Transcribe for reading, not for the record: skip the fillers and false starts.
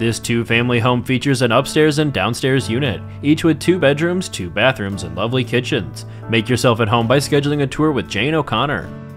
This two-family home features an upstairs and downstairs unit, each with 2 bedrooms, 2 bathrooms, and lovely kitchens. Make yourself at home by scheduling a tour with Jane O'Connor.